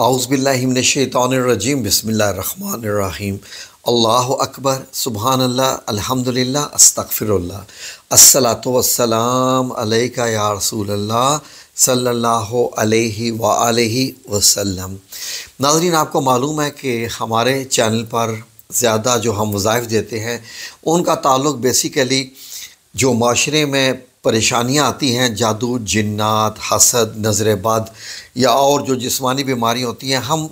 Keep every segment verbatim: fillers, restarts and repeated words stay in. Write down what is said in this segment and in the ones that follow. औज़ुबिल्लाहि मिनश्शैतानिर्रजीम बिस्मिल्लाहिर्रहमानिर्रहीम अल्लाहु अकबर सुबहानल्लाह अल्हम्दुलिल्लाह अस्तगफिरुल्लाह अस्सलातु वस्सलाम अलैका या रसूलल्लाह सल्लल्लाहु अलैहि व आलिहि वसल्लम। नाज़रीन, आपको मालूम है कि हमारे चैनल पर ज़्यादा जो हम वज़ाइफ देते हैं उनका ताल्लुक बेसिकली जो माशरे में परेशानियाँ आती हैं, जादू, जिन्नात, हसद, नज़र बद या और जो जिस्मानी बीमारी होती हैं, हम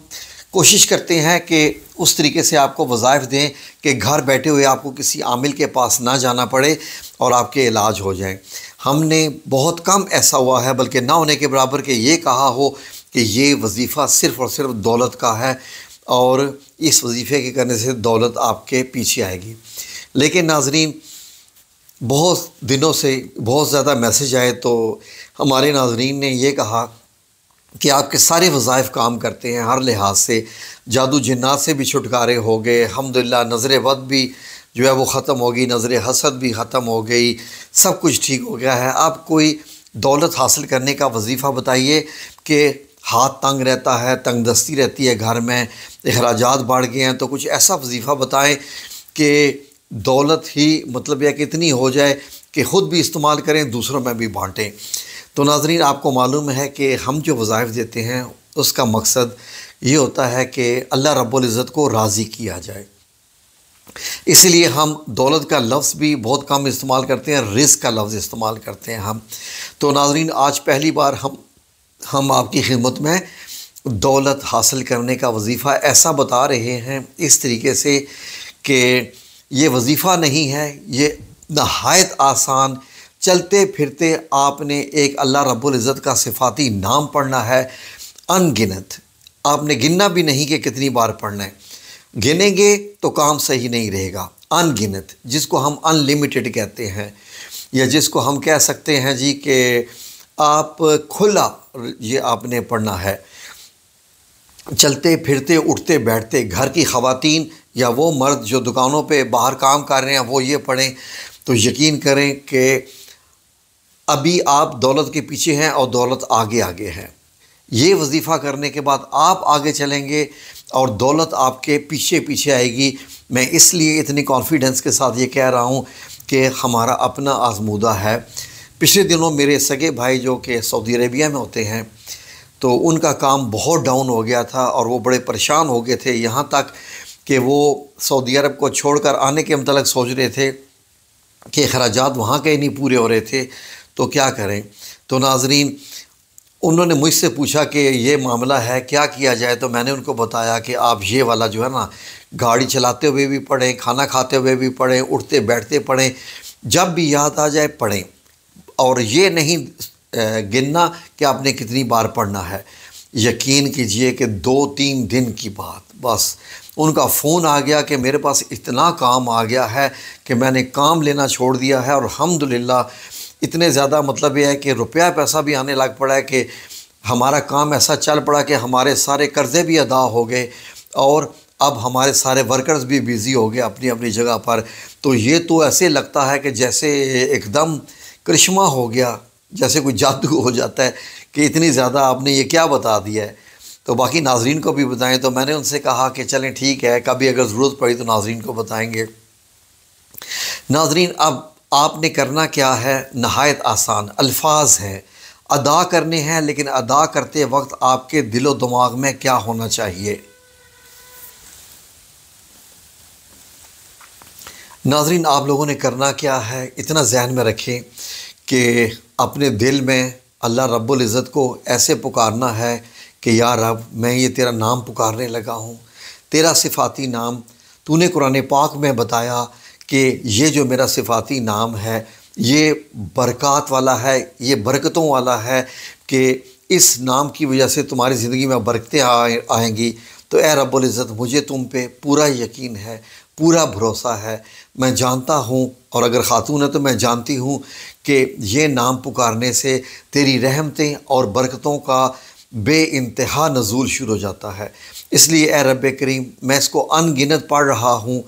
कोशिश करते हैं कि उस तरीके से आपको वज़ाइफ़ दें कि घर बैठे हुए आपको किसी आमिल के पास ना जाना पड़े और आपके इलाज हो जाएं। हमने बहुत कम ऐसा हुआ है, बल्कि ना होने के बराबर के ये कहा हो कि ये वजीफ़ा सिर्फ़ और सिर्फ दौलत का है और इस वजीफ़े के करने से दौलत आपके पीछे आएगी। लेकिन नाज़रीन, बहुत दिनों से बहुत ज़्यादा मैसेज आए तो हमारे नाज़रीन ने यह कहा कि आपके सारे वज़ाइफ़ काम करते हैं हर लिहाज से, जादू जिन्नात से भी छुटकारे हो गए अल्हम्दुलिल्लाह, नज़र बद भी जो है वो ख़त्म हो गई, नज़र हसद भी ख़त्म हो गई, सब कुछ ठीक हो गया है। आप कोई दौलत हासिल करने का वजीफ़ा बताइए कि हाथ तंग रहता है, तंग दस्ती रहती है, घर में अखराजात बढ़ गए हैं, तो कुछ ऐसा वजीफ़ा बताएँ कि दौलत ही मतलब यह कि इतनी हो जाए कि ख़ुद भी इस्तेमाल करें, दूसरों में भी बांटें। तो नाज़रीन, आपको मालूम है कि हम जो वज़ाइफ देते हैं उसका मकसद ये होता है कि अल्लाह रब्बुल इज़्ज़त को राज़ी किया जाए। इसलिए हम दौलत का लफ्ज़ भी बहुत कम इस्तेमाल करते हैं, रिज़्क़ का लफ्ज़ इस्तेमाल करते हैं हम। तो नाज़रीन, आज पहली बार हम हम आपकी खिदमत में दौलत हासिल करने का वजीफ़ा ऐसा बता रहे हैं, इस तरीके से कि ये वजीफ़ा नहीं है, ये नहायत आसान, चलते फिरते आपने एक अल्लाह रब्बुल इज़्ज़त का सिफ़ाती नाम पढ़ना है, अनगिनत। आपने गिनना भी नहीं कि कितनी बार पढ़ना है, गिनेंगे तो काम सही नहीं रहेगा। अनगिनत, जिसको हम अनलिमिटेड कहते हैं, या जिसको हम कह सकते हैं जी कि आप खुला ये आपने पढ़ना है। चलते फिरते, उठते बैठते, घर की ख़वातीन या वो मर्द जो दुकानों पे बाहर काम कर रहे हैं वो ये पढ़ें, तो यकीन करें कि अभी आप दौलत के पीछे हैं और दौलत आगे आगे है। ये वजीफ़ा करने के बाद आप आगे चलेंगे और दौलत आपके पीछे पीछे आएगी। मैं इसलिए इतनी कॉन्फिडेंस के साथ ये कह रहा हूँ कि हमारा अपना आजमूदा है। पिछले दिनों मेरे सगे भाई जो कि सऊदी अरेबिया में होते हैं, तो उनका काम बहुत डाउन हो गया था और वो बड़े परेशान हो गए थे, यहाँ तक कि वो सऊदी अरब को छोड़कर आने के मतलब सोच रहे थे कि खराजात वहाँ के ही नहीं पूरे हो रहे थे, तो क्या करें। तो नाजरीन, उन्होंने मुझसे पूछा कि ये मामला है, क्या किया जाए। तो मैंने उनको बताया कि आप ये वाला जो है ना, गाड़ी चलाते हुए भी पढ़ें, खाना खाते हुए भी पढ़ें, उठते बैठते पढ़ें, जब भी याद आ जाए पढ़ें, और ये नहीं गिनना कि आपने कितनी बार पढ़ना है। यकीन कीजिए कि दो तीन दिन की बात, बस उनका फ़ोन आ गया कि मेरे पास इतना काम आ गया है कि मैंने काम लेना छोड़ दिया है, और अल्हम्दुलिल्लाह इतने ज़्यादा मतलब ये है कि रुपया पैसा भी आने लग पड़ा है कि हमारा काम ऐसा चल पड़ा कि हमारे सारे कर्ज़े भी अदा हो गए और अब हमारे सारे वर्कर्स भी बिज़ी हो गए अपनी अपनी जगह पर। तो ये तो ऐसे लगता है कि जैसे एकदम करिश्मा हो गया, जैसे कोई जादू हो जाता है कि इतनी ज़्यादा आपने ये क्या बता दिया है। तो बाकी नाजरीन को भी बताएं। तो मैंने उनसे कहा कि चलें ठीक है, कभी अगर ज़रूरत पड़ी तो नाजरीन को बताएंगे। नाजरीन, अब आपने करना क्या है, नहायत आसान अल्फाज हैं, अदा करने हैं, लेकिन अदा करते वक्त आपके दिलो दिमाग में क्या होना चाहिए। नाजरीन, आप लोगों ने करना क्या है, इतना जहन में रखें कि अपने दिल में अल्लाह रब्बुल इज़्ज़त को ऐसे पुकारना है कि या रब, मैं ये तेरा नाम पुकारने लगा हूँ, तेरा सिफ़ाती नाम। तूने कुरान पाक में बताया कि ये जो मेरा सिफ़ाती नाम है ये बरक़ात वाला है, ये बरकतों वाला है कि इस नाम की वजह से तुम्हारी ज़िंदगी में बरकतें आएंगी। तो ए रब्बुल इज़्ज़त, मुझे तुम पे पूरा यकीन है, पूरा भरोसा है, मैं जानता हूँ, और अगर ख़ातून है तो मैं जानती हूँ कि ये नाम पुकारने से तेरी रहमतें और बरकतों का बेइंतहा नज़ूल शुरू हो जाता है। इसलिए ए रब्बे करीम, मैं इसको अनगिनत पढ़ रहा हूँ,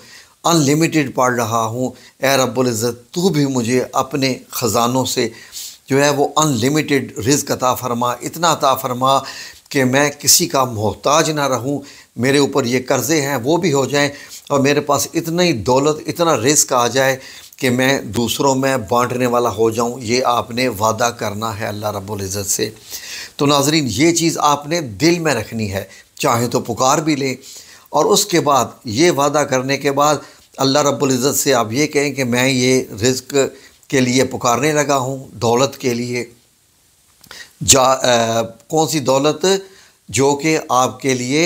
अनलिमिटेड पढ़ रहा हूँ। ए रब्बुल इज़्ज़त, तू भी मुझे अपने ख़ज़ानों से जो है वो अनलिमिटेड रिज़्क़ अता फ़रमा, इतना अता फ़रमा कि मैं किसी का मोहताज ना रहूं, मेरे ऊपर ये कर्ज़े हैं वो भी हो जाएं और मेरे पास इतनी दौलत, इतना रिस्क आ जाए कि मैं दूसरों में बांटने वाला हो जाऊं। ये आपने वादा करना है अल्लाह रब्बुल इज़्ज़त से। तो नाज़रीन, ये चीज़ आपने दिल में रखनी है, चाहे तो पुकार भी लें और उसके बाद ये वादा करने के बाद अल्लाह रब्बुल इज़्ज़त से आप ये कहें कि मैं ये रिज़्क के लिए पुकारने लगा हूँ, दौलत के लिए, जा आ, कौन सी दौलत जो कि आपके लिए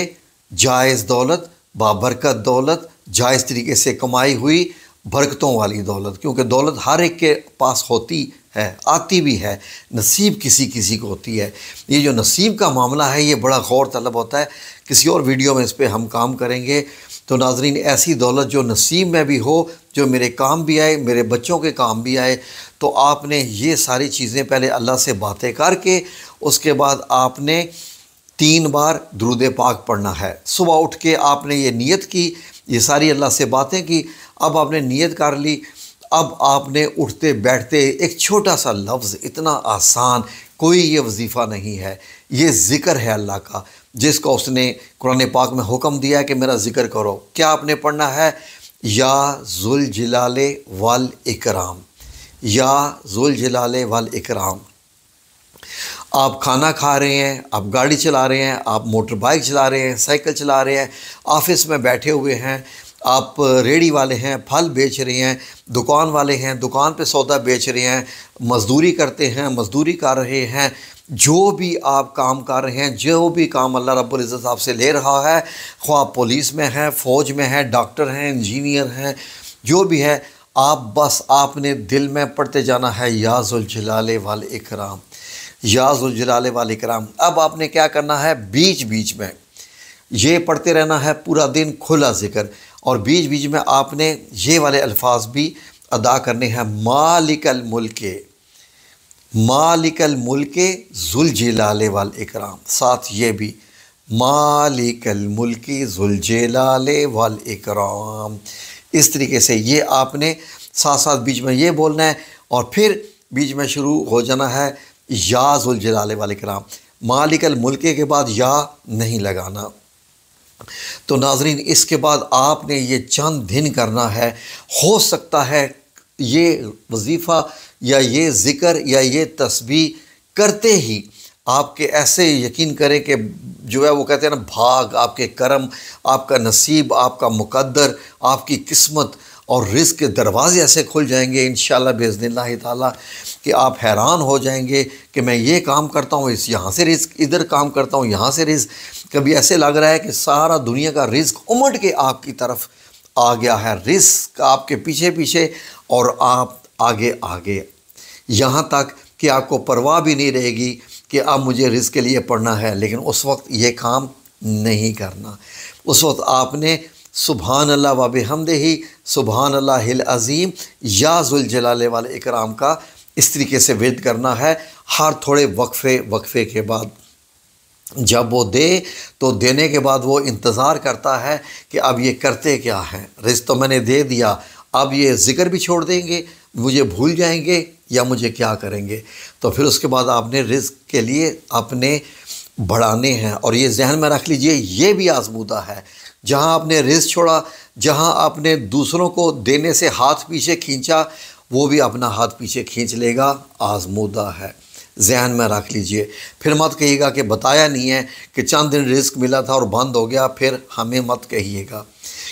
जायज़ दौलत, बाबरकत दौलत, जायज़ तरीके से कमाई हुई बरकतों वाली दौलत, क्योंकि दौलत हर एक के पास होती है, आती भी है, नसीब किसी किसी को होती है। ये जो नसीब का मामला है ये बड़ा गौर तलब होता है, किसी और वीडियो में इस पर हम काम करेंगे। तो नाजरीन, ऐसी दौलत जो नसीब में भी हो, जो मेरे काम भी आए, मेरे बच्चों के काम भी आए, तो आपने ये सारी चीज़ें पहले अल्लाह से बातें करके उसके बाद आपने तीन बार दुरूद पाक पढ़ना है। सुबह उठ के आपने ये नियत की, ये सारी अल्लाह से बातें की, अब आपने नियत कर ली। अब आपने उठते बैठते एक छोटा सा लफ्ज़, इतना आसान, कोई ये वजीफ़ा नहीं है, ये ज़िक्र है अल्लाह का, जिसका उसने कुरान पाक में हुक्म दिया है कि मेरा ज़िक्र करो। क्या आपने पढ़ना है? या ज़ुल जलाले वल इकराम, या ज़ुल जलाले वल इकराम। आप खाना खा रहे हैं, आप गाड़ी चला रहे हैं, आप मोटर बाइक चला रहे हैं, साइकिल चला रहे हैं, ऑफिस में बैठे हुए हैं, आप रेड़ी वाले हैं, फल बेच रहे हैं, दुकान वाले हैं, दुकान पे सौदा बेच रहे हैं, मज़दूरी करते हैं, मज़दूरी कर रहे हैं, जो भी आप काम कर रहे हैं, जो भी काम अल्लाह रब्बुल इज़्ज़त आपसे ले रहा है, ख्वाह पुलिस में है, फ़ौज में है, डॉक्टर हैं, इंजीनियर हैं, जो भी है, आप बस आपने दिल में पढ़ते जाना है या ज़ुल जलाले वल इकराम, या ज़ुल जलाले वल इकराम। अब आपने क्या करना है? बीच बीच में ये पढ़ते रहना है पूरा दिन, खुला ज़िक्र, और बीच बीच में आपने ये वाले अल्फाज भी अदा करने हैं, मालिकल मुल्के, मालिकल मुल्के ज़ुल जलाले वल इकराम। साथ ये भी, मालिकल मुल्के ज़ुल जलाले वल इकराम। इस तरीके से ये आपने साथ साथ बीच में ये बोलना है और फिर बीच में शुरू हो जाना है या ज़ुल जलाले वल इकराम। मालिकल मुल्के के बाद या नहीं लगाना। तो नाजरीन, इसके बाद आपने ये चंद दिन करना है। हो सकता है ये वजीफ़ा या ये ज़िक्र या ये तस्बीह करते ही आपके ऐसे यकीन करें कि जो है वो कहते हैं ना, भाग, आपके करम, आपका नसीब, आपका मुकद्दर, आपकी किस्मत और रिज़्क़ के दरवाज़े ऐसे खुल जाएंगे इंशाअल्लाह बिइज़्निल्लाह ताला कि आप हैरान हो जाएंगे कि मैं ये काम करता हूँ, इस यहाँ से रिज़्क़, इधर काम करता हूँ यहाँ से रिज़्क़। कभी ऐसे लग रहा है कि सारा दुनिया का रिज़्क़ उमड़ के आपकी तरफ आ गया है, रिज़्क़ आपके पीछे पीछे और आप आगे आगे, यहाँ तक कि आपको परवाह भी नहीं रहेगी कि अब मुझे रिज़्क़ के लिए पढ़ना है। लेकिन उस वक्त ये काम नहीं करना। उस वक्त आपने सुबहान अल्लाह व बिहम्दिही, सुबहान अल्लाहिल अज़ीम, या ज़ुल जलाले वल इकराम का इस तरीके से विद करना है हर थोड़े वक्फ़े वक्फ़े के बाद। जब वो दे तो देने के बाद वो इंतज़ार करता है कि अब ये करते क्या हैं। रिज़्क़ तो मैंने दे दिया, अब ये ज़िक्र भी छोड़ देंगे, मुझे भूल जाएंगे या मुझे क्या करेंगे। तो फिर उसके बाद आपने रिज़्क़ के लिए अपने बढ़ाने हैं। और ये जहन में रख लीजिए, ये भी आज़मूदा है, जहाँ आपने रिज़्क़ छोड़ा, जहाँ आपने दूसरों को देने से हाथ पीछे खींचा, वो भी अपना हाथ पीछे खींच लेगा, आज़मूदा है, जहन में रख लीजिए। फिर मत कहिएगा कि बताया नहीं है कि चंद दिन रिज़्क़ मिला था और बंद हो गया, फिर हमें मत कहिएगा,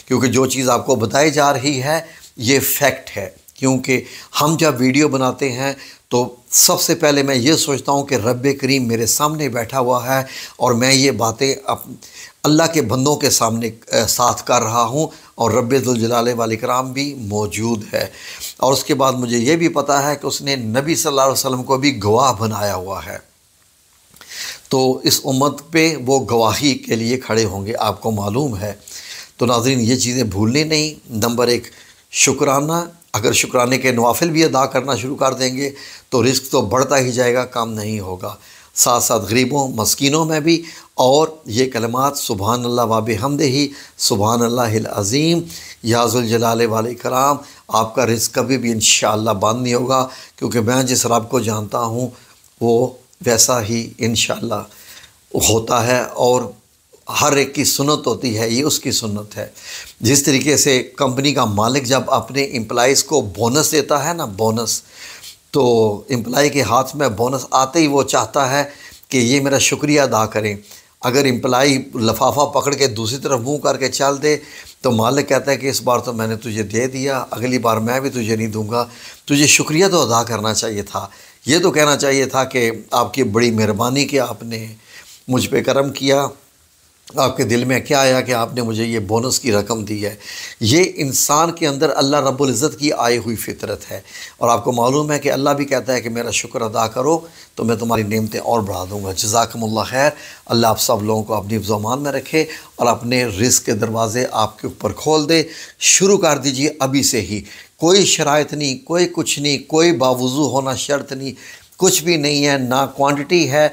क्योंकि जो चीज़ आपको बताई जा रही है ये फैक्ट है। क्योंकि हम जब वीडियो बनाते हैं तो सबसे पहले मैं ये सोचता हूँ कि रब करीम मेरे सामने बैठा हुआ है और मैं ये बातें अल्लाह के बंदों के सामने साथ कर रहा हूँ और रब ज़ुल जलाले वल इकराम भी मौजूद है। और उसके बाद मुझे ये भी पता है कि उसने नबी सल्लल्लाहु अलैहि वसल्लम को भी गवाह बनाया हुआ है, तो इस उम्मत पे वो गवाही के लिए खड़े होंगे, आपको मालूम है। तो नाज़रीन, ये चीज़ें भूलनी नहीं। नंबर एक, शुक्राना। अगर शुक्राने के नवाफिल भी अदा करना शुरू कर देंगे तो रिज़्क़ तो बढ़ता ही जाएगा, कम नहीं होगा। साथ साथ गरीबों, मस्कीनों में भी। और ये कलमात सुबहान अल्लाह व बिहम्दिही, सुबहान अल्लाहिल अज़ीम, या ज़ुल जलाले वल इकराम। आपका रिज़्क़ कभी भी इंशाअल्लाह बंद नहीं होगा, क्योंकि मैं जिस रब को जानता हूँ वो वैसा ही इंशाअल्लाह होता है और हर एक की सुन्नत होती है, ये उसकी सुन्नत है। जिस तरीके से कंपनी का मालिक जब अपने एम्प्लॉइज़ को बोनस देता है ना, बोनस, तो एम्प्लॉय के हाथ में बोनस आते ही वो चाहता है कि ये मेरा शुक्रिया अदा करें। अगर एम्प्लॉय लफाफा पकड़ के दूसरी तरफ मुंह करके चल दे तो मालिक कहता है कि इस बार तो मैंने तुझे दे दिया, अगली बार मैं भी तुझे नहीं दूंगा, तुझे शुक्रिया तो अदा करना चाहिए था, ये तो कहना चाहिए था कि आपकी बड़ी मेहरबानी कि आपने मुझ पे करम किया, आपके दिल में क्या आया कि आपने मुझे ये बोनस की रकम दी है। ये इंसान के अंदर अल्लाह रब्बुल इज़्ज़त की आई हुई फितरत है। और आपको मालूम है कि अल्लाह भी कहता है कि मेरा शुक्र अदा करो तो मैं तुम्हारी नेमतें और बढ़ा दूँगा। जज़ाकमुल्लाह खैर। अल्लाह आप सब लोगों को अपनी ज़मान में रखे और अपने रिज़्क़ के दरवाज़े आपके ऊपर खोल दे। शुरू कर दीजिए अभी से ही, कोई शराइत नहीं, कोई कुछ नहीं, कोई बावजू होना शर्त नहीं, कुछ भी नहीं है, ना क्वान्टिटी है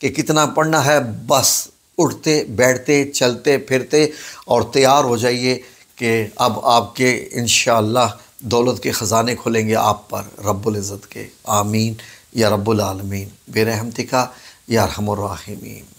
कि कितना पढ़ना है। बस उठते बैठते चलते फिरते और तैयार हो जाइए कि अब आपके इंशाअल्लाह दौलत के ख़ज़ाने खुलेंगे आप पर रब्बुल इज़्ज़त के। आमीन या रब्बुल आलमीन, बेरहमतिका या अरहमुर राहिमीन।